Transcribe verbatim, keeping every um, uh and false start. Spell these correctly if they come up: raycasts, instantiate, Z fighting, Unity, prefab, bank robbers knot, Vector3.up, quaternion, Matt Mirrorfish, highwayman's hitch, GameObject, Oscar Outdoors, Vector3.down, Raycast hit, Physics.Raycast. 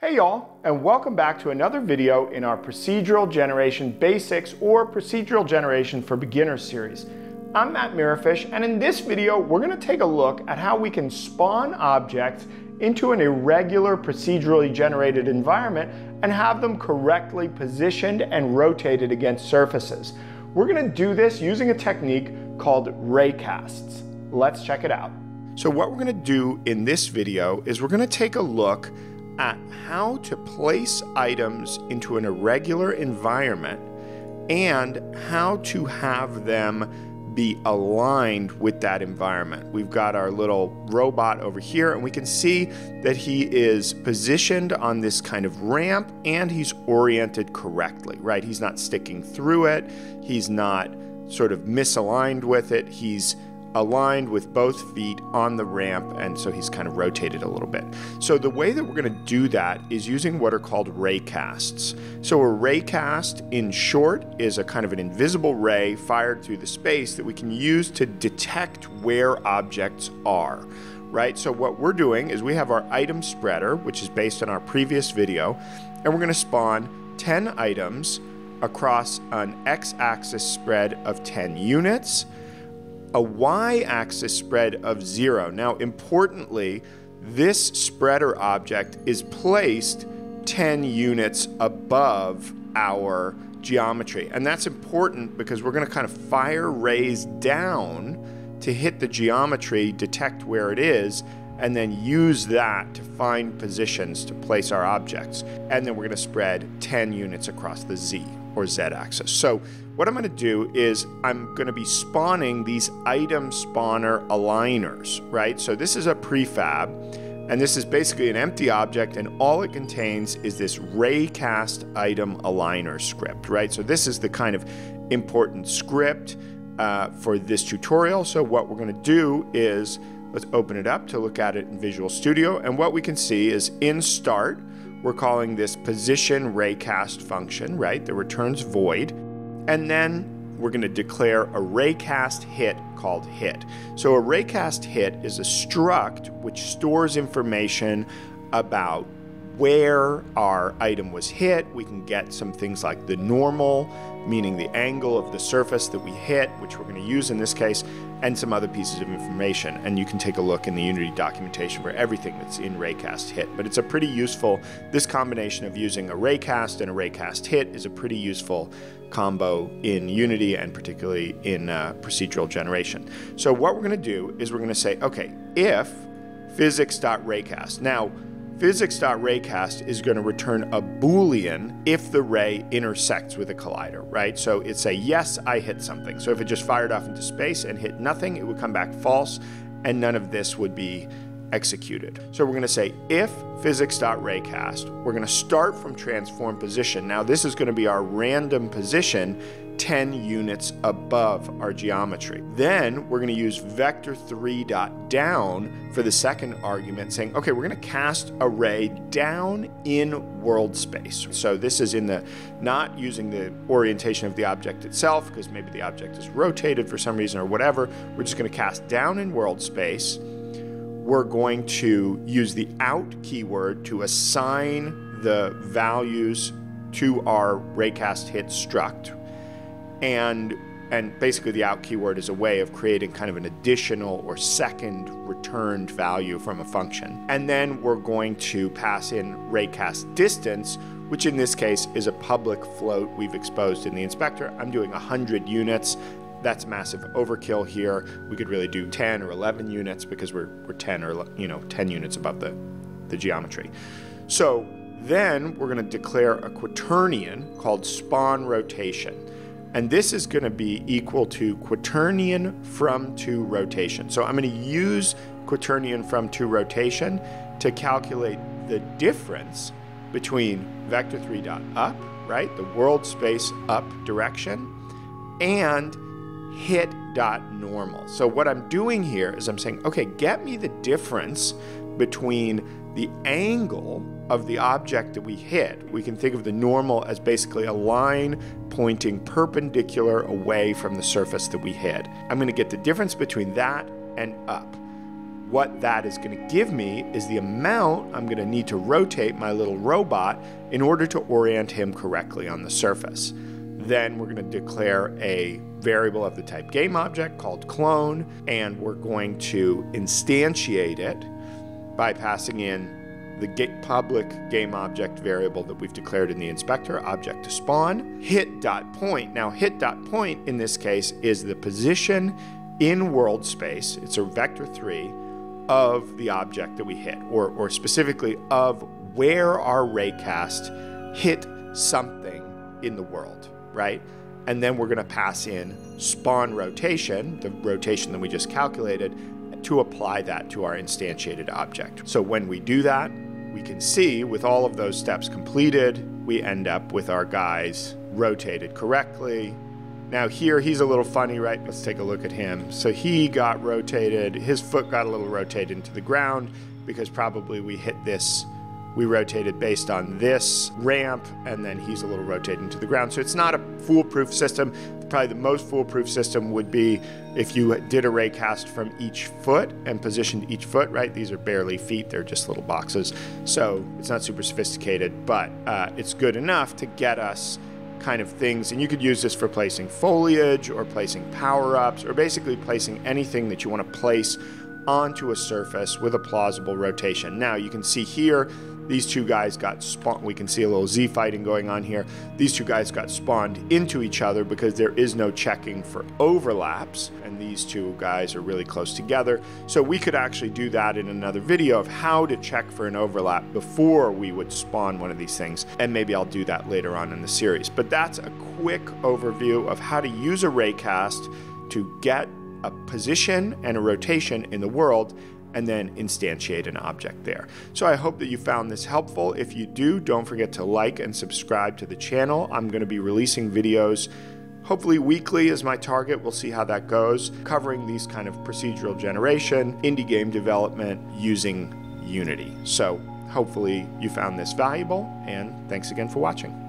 Hey y'all, and welcome back to another video in our Procedural Generation Basics or Procedural Generation for Beginners series. I'm Matt Mirrorfish, and in this video we're going to take a look at how we can spawn objects into an irregular procedurally generated environment and have them correctly positioned and rotated against surfaces. We're going to do this using a technique called raycasts. Let's check it out. So what we're going to do in this video is we're going to take a look at how to place items into an irregular environment and how to have them be aligned with that environment. We've got our little robot over here, and we can see that he is positioned on this kind of ramp and he's oriented correctly, right? He's not sticking through it. He's not sort of misaligned with it. He's aligned with both feet on the ramp, and so he's kind of rotated a little bit. So the way that we're going to do that is using what are called raycasts. So a raycast, in short, is a kind of an invisible ray fired through the space that we can use to detect where objects are, right? So what we're doing is we have our item spreader, which is based on our previous video, and we're going to spawn ten items across an x-axis spread of ten units, a y-axis spread of zero. Now, importantly, this spreader object is placed ten units above our geometry. And that's important because we're going to kind of fire rays down to hit the geometry, detect where it is, and then use that to find positions to place our objects. And then we're going to spread ten units across the z or z-axis. So what I'm going to do is I'm going to be spawning these item spawner aligners, right? So this is a prefab, and this is basically an empty object, and all it contains is this raycast item aligner script, right? So this is the kind of important script uh, for this tutorial. So what we're going to do is let's open it up to look at it in Visual Studio, and what we can see is in start, we're calling this position raycast function, right, that returns void. And then we're going to declare a raycast hit called hit. So a raycast hit is a struct which stores information about where our item was hit. We can get some things like the normal, meaning the angle of the surface that we hit, which we're going to use in this case, and some other pieces of information. And you can take a look in the Unity documentation for everything that's in raycast hit. But it's a pretty useful, this combination of using a raycast and a raycast hit is a pretty useful combo in Unity and particularly in uh, procedural generation. So what we're going to do is we're going to say, okay, if physics.Raycast. Now, physics.Raycast is going to return a Boolean if the ray intersects with a collider, right? So it's a yes, I hit something. So if it just fired off into space and hit nothing, it would come back false, and none of this would be executed. So we're going to say if physics.Raycast, we're going to start from transform position. Now this is going to be our random position ten units above our geometry. Then we're going to use vector three dot down for the second argument, saying, okay, we're going to cast a ray down in world space. So this is in the, not using the orientation of the object itself, because maybe the object is rotated for some reason or whatever. We're just going to cast down in world space. We're going to use the out keyword to assign the values to our raycast hit struct. And, and basically the out keyword is a way of creating kind of an additional or second returned value from a function. And then we're going to pass in raycast distance, which in this case is a public float we've exposed in the inspector. I'm doing one hundred units. That's massive overkill here. We could really do ten or eleven units because we're, we're ten or, you know, ten units above the, the geometry. So then we're going to declare a quaternion called spawn rotation. And this is going to be equal to Quaternion from to rotation. So I'm going to use Quaternion from to rotation to calculate the difference between vector three dot up, right, the world space up direction, and hit dot normal. So what I'm doing here is I'm saying, okay, get me the difference between the angle of the object that we hit. We can think of the normal as basically a line pointing perpendicular away from the surface that we hit. I'm going to get the difference between that and up. what that is going to give me is the amount I'm going to need to rotate my little robot in order to orient him correctly on the surface. Then we're going to declare a variable of the type GameObject called clone, and we're going to instantiate it by passing in the public GameObject variable that we've declared in the inspector, object to spawn, hit.point. Now hit.point in this case is the position in world space, it's a vector three, of the object that we hit, or, or specifically of where our Raycast hit something in the world, right? And then we're going to pass in spawn rotation, the rotation that we just calculated, to apply that to our instantiated object. So when we do that, we can see with all of those steps completed, we end up with our guys rotated correctly. Now here, he's a little funny, right? Let's take a look at him. So he got rotated, his foot got a little rotated into the ground because probably we hit this, we rotated based on this ramp, and then he's a little rotated into the ground. So it's not a foolproof system. Probably the most foolproof system would be if you did a Raycast from each foot and positioned each foot, right? These are barely feet, they're just little boxes. So it's not super sophisticated, but uh, it's good enough to get us kind of things. And you could use this for placing foliage or placing power-ups or basically placing anything that you want to place onto a surface with a plausible rotation. Now you can see here, these two guys got spawned. We can see a little Z fighting going on here. These two guys got spawned into each other because there is no checking for overlaps. And these two guys are really close together. So we could actually do that in another video of how to check for an overlap before we would spawn one of these things. And maybe I'll do that later on in the series. But that's a quick overview of how to use a Raycast to get a position and a rotation in the world, and then instantiate an object there. So I hope that you found this helpful. If you do, don't forget to like and subscribe to the channel. I'm going to be releasing videos hopefully weekly is my target. We'll see how that goes, covering these kind of procedural generation, indie game development using Unity. So hopefully you found this valuable, and thanks again for watching.